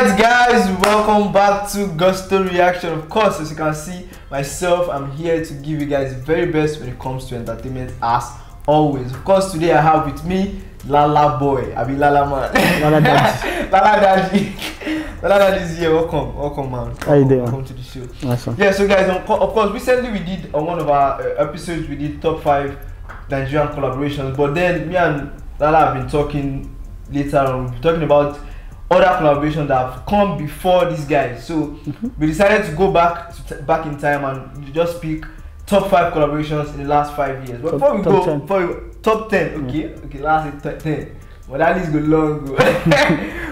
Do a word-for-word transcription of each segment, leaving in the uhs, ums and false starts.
Alright guys, welcome back to Gusto Reaction. Of course, as you can see, myself, I'm here to give you guys the very best when it comes to entertainment as always. Of course, today I have with me Lala Boy. I be Lala Man. Lala Daddy. Lala Daddy. Lala Daddy is here. Welcome. Welcome, man. How you doing? Welcome to the show. Awesome. Yeah, so guys, of course, recently we did on one of our episodes, we did top five Nigerian collaborations. But then me and Lala have been talking later on. We'll be talking about other collaborations that have come before these guys, so mm-hmm. we decided to go back to t back in time and just pick top five collaborations in the last five years. But top, before we top go, ten. Before we, top ten, okay, yeah. okay, last top ten. But that is go long. Go.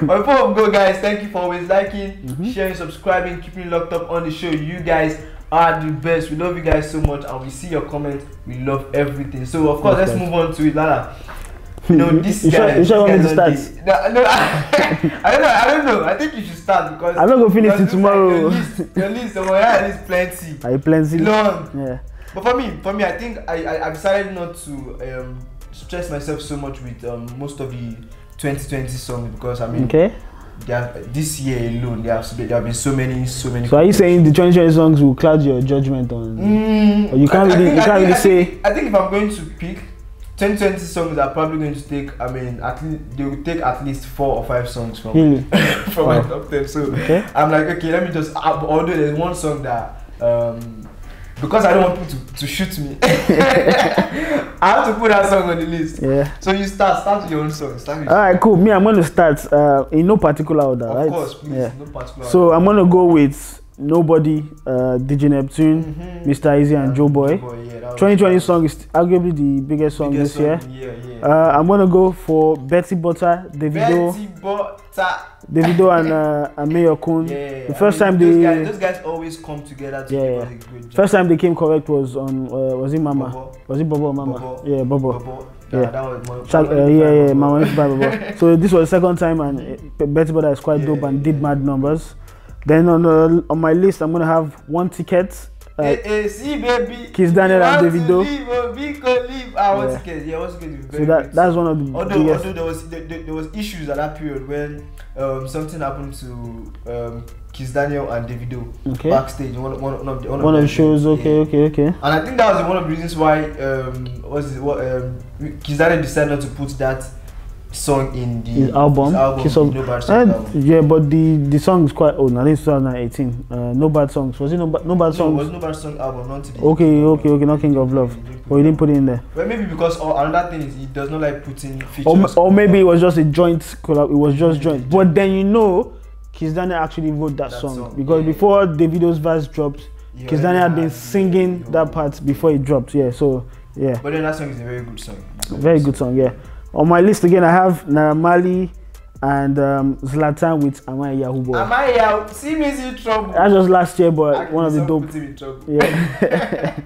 But before we go, guys, thank you for always liking, mm-hmm. sharing, subscribing, keeping locked up on the show. You guys are the best. We love you guys so much, and we see your comments. We love everything. So of course, okay. let's move on to it, Lala. You know, this you guy, sure, you sure want me to start? No, no, I, I don't know, I don't know. I think you should start because I'm not going to finish it tomorrow. Like your list of my is plenty. Are you plenty? Long. Yeah. But for me, for me, I think I, I, I've decided not to um, stress myself so much with um, most of the twenty twenty songs because I mean, okay. Have, this year alone, there have, there have been so many, so many. So are you saying the twenty twenty songs will cloud your judgment on? Mm, or you can't I, really, I think, you can't I think, really I think, say. I think if I'm going to pick. twenty twenty songs are probably going to take, I mean, at least they will take at least four or five songs from really? from wow. my top ten. So okay. I'm like, okay, let me just. Although there's one song that, um, because I don't want people to, to shoot me, I have to put that song on the list. Yeah. So you start, start with your own song. Start with All right, cool. Me, I'm going to start uh, in no particular order. Of right? course, please, yeah. no particular. So order. I'm going to go with Nobody, uh, D J Neptune, mm-hmm. Mister Easy, yeah, and Joe Boy. Joe Boy yeah, twenty twenty song is arguably the biggest song biggest this year. Song, yeah, yeah. Uh, I'm gonna go for Betty Butter, Davido, Betty Butter. Davido and, uh, and Mayorkun. Yeah, the first I mean, time those they guys, those guys always come together. To yeah, yeah. Good first time they came correct was on uh, was it Mama? Bobo. Was it Bobo Mama? Bobo. Yeah, Bobo. Bobo. Yeah, yeah, that was my, my uh, yeah, yeah, Mama. Bobo. So this was the second time, and uh, Betty Butter is quite yeah, dope and yeah. did mad numbers. Then on uh, on my list, I'm gonna have One Ticket. Uh, hey, hey, see, baby. Kiss Daniel and Davido. Leave, leave. Ah, yeah. Ticket. Yeah, ticket so that, that's one of the although, biggest. Although there was there, there was issues at that period when um, something happened to um, Kiss Daniel and Davido okay. backstage. One, one, one of the one, one of the shows. Days. Okay, yeah. okay, okay. And I think that was one of the reasons why um, was it, what um, Kiss Daniel decided not to put that song in the his album, his album Kiss of, no bad songs album. Yeah, but the the song is quite old. I think twenty eighteen. Uh, no bad songs. Was it no, ba no bad songs? No, it was no bad song album. Not today. Okay, okay, okay. Not King of Love. But you didn't put it in there. Well, maybe because or another thing is he does not like putting features. Or, or maybe it was just a joint collab. It was just joint. But then you know, Kiss Daniel actually wrote that, that song, song because yeah. before Davido's verse dropped, yeah, Kiss Daniel had been singing yeah. that part before it dropped. Yeah, so yeah. But then that song is a very good song. Very, very good song. Yeah. On my list again, I have Naira Marley and um, Zlatan with Amaya Yahoo Boy. Amaya, Simi's in trouble. That was last year, but actually, one of the dope. In trouble. Yeah.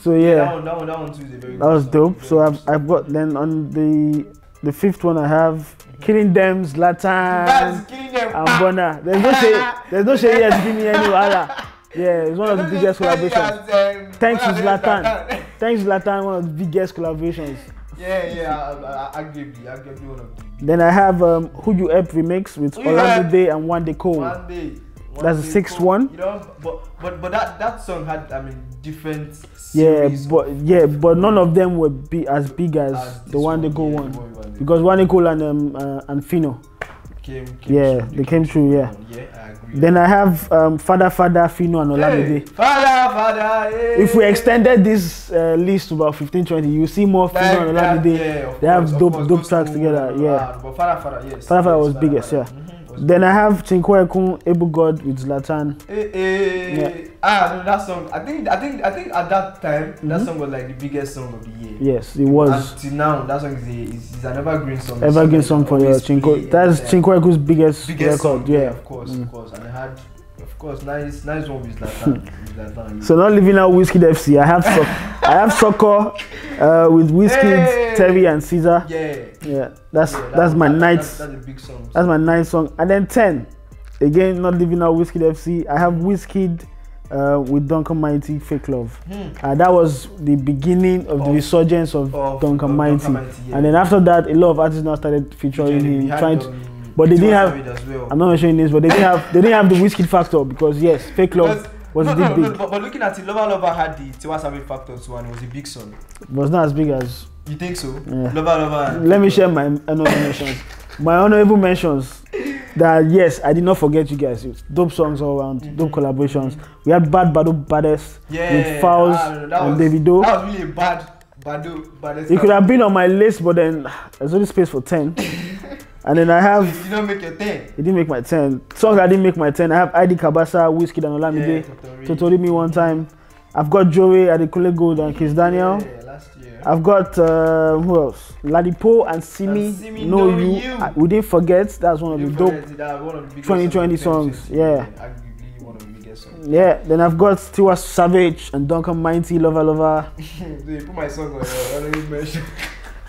So yeah. yeah. That one, that one, that one too is a very good. That was dope. Very so I've, I've got then on the the fifth one I have mm-hmm. Killing Them, Zlatan, killing them. and Bona. There's no shade. There's no shade here to give me any wahala. Yeah, it's one of the biggest collaborations. Thanks to Zlatan. Thanks Zlatan, one of the biggest collaborations. Yeah, yeah, I, I, I give you, I give you one of them. Then I have um, Who You Help remix with yeah. Orlando Day and One Day Cole. One Day. One That's the sixth one. You know, but but but that that song had I mean different. Yeah, but yeah, but none of them were be as big as, as the One Day Cole one, yeah, one. one because One Day Cole and um uh, and Fino. Came, came yeah, through, they came through. Yeah. yeah I agree. Then I have um, Father, Father, Fino, and Olavide. Hey, Father, Father. Hey. If we extended this uh, list to about fifteen, twenty, you see more Fino like and Olavide. Yeah, they course, have dope, course, dope tracks together. Yeah. Uh, but Father, Father, yes. Father, Father was Father, biggest. Father. Yeah. Mm-hmm, was then big. I have Chingweyakun, Able God with Zlatan. Hey, hey, yeah. Ah, no, that song. I think, I think, I think at that time, mm-hmm. that song was like the biggest song of the year. Yes, it was. Until now, that song is, a, is, is an evergreen song. Evergreen song, song for your Chinko. That's Chinkoeku's biggest, biggest record. Song, yeah. yeah, of course, mm. of course. And I had, of course, nice, nice one with Zlatan. So not leaving out Wizkid F C. I have, so I have Soccer uh, with Wizkid, hey! Terry, and Caesar. Yeah, yeah. That's yeah, that, that's my that, ninth. That's, that's a big song. So. That's my ninth song. And then ten, again, not leaving out Wizkid F C. I have Wizkid. Uh, with Duncan Mighty, Fake Love. Hmm. Uh, that was the beginning of, of the resurgence of, of Duncan Mighty. Duncan Mighty yeah. And then after that, a lot of artists now started featuring him, trying to, But they didn't have. Well. I'm not mentioning this, but they didn't have. They didn't have the Wizkid factor because yes, fake love because, was no, no, big. No, but, but looking at it, Lover Lover had the Tiwa Savage factor too, and it was a big song. It was not as big as. You think so? Yeah. Lover Lover. Let me share my honorable mentions. My honorable mentions. That yes, I did not forget you guys. It's dope songs all around, mm-hmm. dope collaborations. We had Bad Bado Baddest yeah, with Fouls uh, and was, Davido. That was really a bad Bado Baddest. It could have been on my list, but then there's only space for ten. And then I have. You didn't make your ten. It didn't make my ten. Songs that didn't make my ten. I have I D Kabasa, Wizkid and Olamide. Yeah, Totori. Totori Me One Time. I've got Joe Boy, Adekunle Gold and Kiss Daniel. Yeah, last year. I've got uh, who else? Ladipoe and Simi. Simi know know you. you. I, we didn't forget. That's one of you the dope twenty twenty songs. songs. Yeah. Arguably one of the biggest songs. Yeah. Then I've got Tiwa Savage and Duncan Mighty, Lover Lover. Dude, put my song on your honorable mention.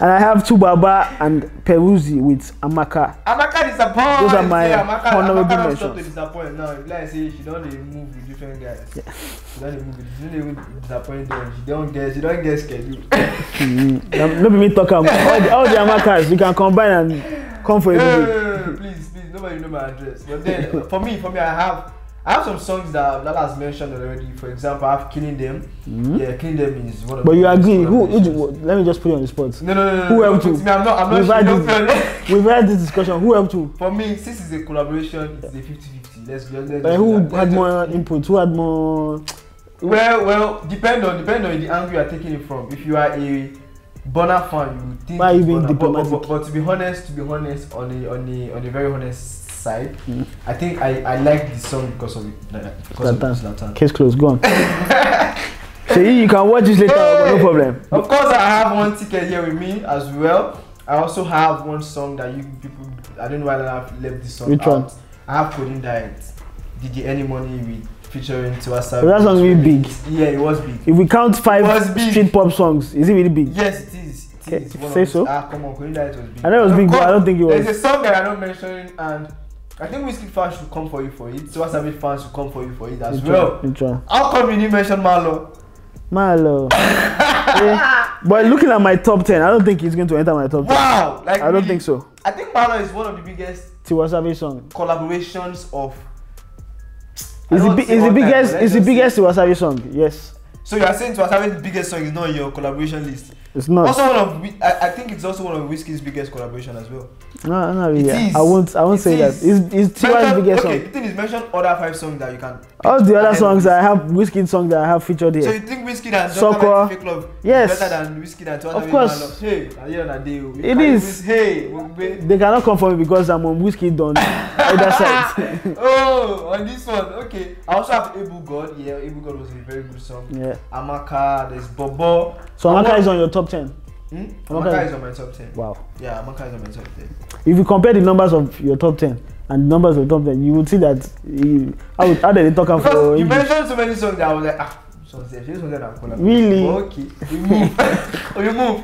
And I have Tubaba and Peruzzi with Amaka. Amaka disappoint. Those are my yeah, Amaka, honorable Amaka mentions. Amaka to disappoint now. If like I say she don't move with different guys. Yeah. She don't move. She don't disappoint them. She don't get. She don't get scheduled. mm. Don't be me talking. All the, all the Amakas you can combine and come for a video. Please, please. Nobody know my address. But then for me, for me, I have. I have some songs that that has mentioned already. For example, I have Killing Them. Mm-hmm. Yeah, Killing Them is one of. But the you agree? Who? who let me just put you on the spot. No, no, no. no who no, helped you? Me, I'm not. I'm not. We've, sure. had We've had this discussion. Who helped you? For me, since it's a collaboration, it's a fifty fifty. Let's be honest. But who that. had more input? Who had more? Well, well, depend on depend on the angle you are taking it from. If you are a Bona fan, you think. Why are you being diplomatic? But, but, but to be honest, to be honest, on the on the on the very honest. Side, mm. I think I I like the song because of it. Like, because Zlatan. Of Zlatan. Case closed. Go on. So you can watch this later, hey! But no problem. Of course, I have one ticket here with me as well. I also have one song that you people. I don't know why I have left this song. Which out. one? I have Coding Diet. Did you any money with featuring Tiwa Savage? Well, that song really big. Yeah, it was big. If we count five street pop songs, is it really big? Yes, it is. It is. Say so. Ah, come on, Coding Diet was big. I know it was of big, course, but I don't think it was. There's a song that I don't mention and. I think Wizkid fans should come for you for it. Tiwa Savage fans should come for you for it as well. How come you didn't mention Malo? Malo. Yeah. But looking at my top ten, I don't think he's going to enter my top ten. Wow! Like I don't really, think so. I think Malo is one of the biggest Tiwa Savage song collaborations of. Is the biggest? Is the biggest Tiwa Savage song? Yes. So you are saying Tiwa Savage's biggest song is not your collaboration list? It's not. Also one of, I, I think it's also one of Wizkid's biggest collaboration as well. No, not really. It is. I won't. I won't it say is. that. It's, it's Tiwa's biggest okay, song. Okay, the thing is mention other five songs that you can. All the other songs that I have, Wizkid songs that I have featured here. So you think Wizkid and Soccer Fake Love yes. better than Wizkid and Tiwa Savage? Of course. Hey, at the end of the day, we it is. Hey, they cannot come for me because I'm on Wizkid on other side. Oh, on this one, okay. I also have Able God. Yeah, Able God was a very good song. Yeah. Amaka, there's Bobo. So Amaka want, is on your top ten. Hmm? Amaka, Amaka is on my top ten. Wow. Yeah, Amaka is on my top ten. If you compare the numbers of your top ten and the numbers of top ten, you would see that you, how, how did they talk about? Because for you English? Mentioned so many songs that I was like, ah, songs there, songs there, I'm calling. Really? Oh, okay. We move. We move.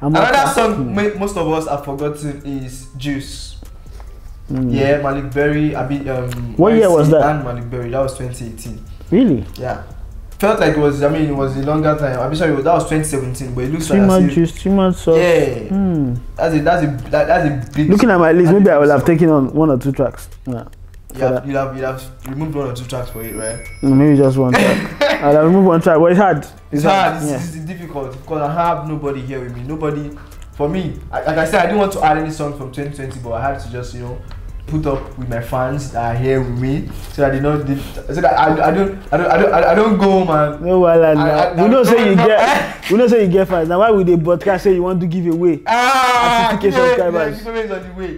Amaka. Another song mm. most of us have forgotten is Juice. Mm. Yeah, Maleek Berry. I mean, um, what year was that? And Maleek Berry. That was twenty eighteen. Really? Yeah. Felt like it was, I mean, it was a longer time. I'm sorry, that was twenty seventeen, but it looks three like three months, three months off. Yeah, mm. that's a that's a that, that's a big. Looking at my list, maybe I will have taken on one or two tracks. Yeah, yeah, you have you have removed one or two tracks for it, right? Mm, maybe just one track. I'll remove one track. Well, it's hard. It's, it's hard. hard. It's, yeah. it's difficult because I have nobody here with me. Nobody for me. I, like I said, I didn't want to add any songs from twenty twenty, but I had to just you know. put up with my fans that are here with me, so that they not so that I, I don't I don't I don't I don't go man. No, well, I, I, I, we don't say you get we don't say you get fans. Now why would they broadcast say you want to give away? Ah, give away, yeah, give away is on the way.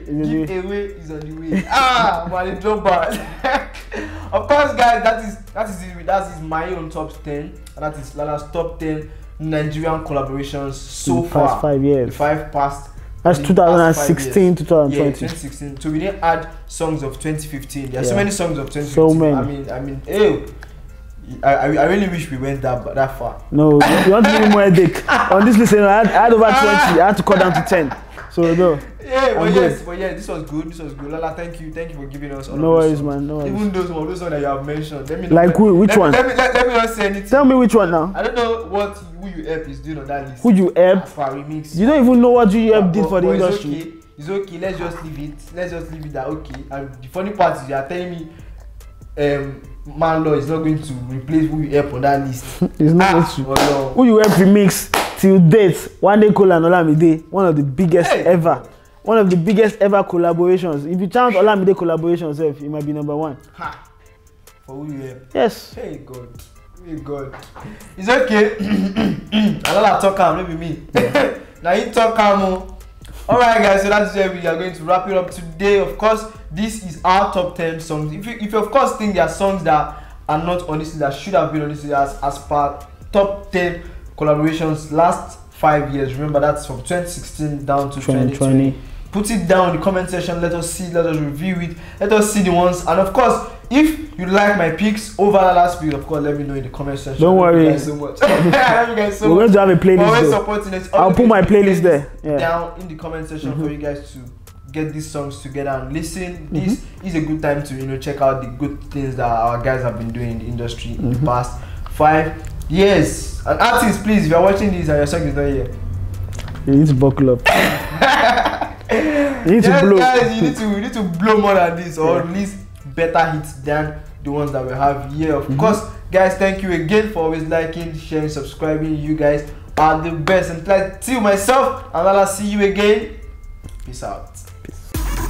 Give away. away is on the way. Ah, but they drop bars. Of course, guys, that is that is that is my own top ten, and that is Lala's top ten Nigerian collaborations so far. Past five years. The five past. That's twenty sixteen, twenty twenty. Yeah, twenty sixteen. So we didn't add songs of twenty fifteen. There are yeah. so many songs of twenty fifteen. So many. I mean, I mean, ew. I, I, I really wish we went that that far. No, you want to give me more headache. On this list, I had, I had over twenty. I had to cut down to ten. So no. Yeah, but yes, but yeah, this was good. This was good. Lala, thank you, thank you for giving us all. No worries, songs. man. No worries. Even those one, those ones that you have mentioned. Let me know, like who, which let, one? Let me let, let me not say anything. Tell me which one now. I don't know what who you help is doing on that list. Who you help? You don't even know what you help yeah, did but, for the industry. Okay. It's okay, let's just leave it. Let's just leave it that okay. And the funny part is you are telling me um man law is not going to replace who you help on that list. It's not ah, going to. Oh, no. Who you help remix till date, one day Cole and Olamide, one of the biggest hey. ever. One of the biggest ever collaborations. If you chant Olamide collaborations, it might be number one. Ha. For who you help? Yes. Hey God. Hey God. It's okay. Another talk calm, maybe me. Yeah. Now you talk calm. Alright guys, so that's where we are going to wrap it up today. Of course, this is our top ten songs. If you, if you of course think there are songs that are not on this, that should have been on this as, as part top ten collaborations last five years. Remember, that's from twenty sixteen down to twenty twenty. Put it down in the comment section. Let us see, let us review it. Let us see the ones. And of course, if you like my picks over the last week, of course, let me know in the comment section. Don't worry. Thank you guys so much. Thank you guys so We're much. Going to have a playlist. I'll put page, my playlist there. Yeah. Down in the comment section mm-hmm. for you guys to get these songs together and listen. Mm-hmm. This is a good time to, you know, check out the good things that our guys have been doing in the industry mm-hmm. in the past five years. And artists, please, if you're watching this and your song is not here, you need to buckle up. You need yes, to blow. Guys, you need to, you need to blow more than this, or yeah. at least better hits than the ones that we have here. Of mm-hmm. course, guys, thank you again for always liking, sharing, subscribing. You guys are the best. And till myself, and I'll see you again. Peace out.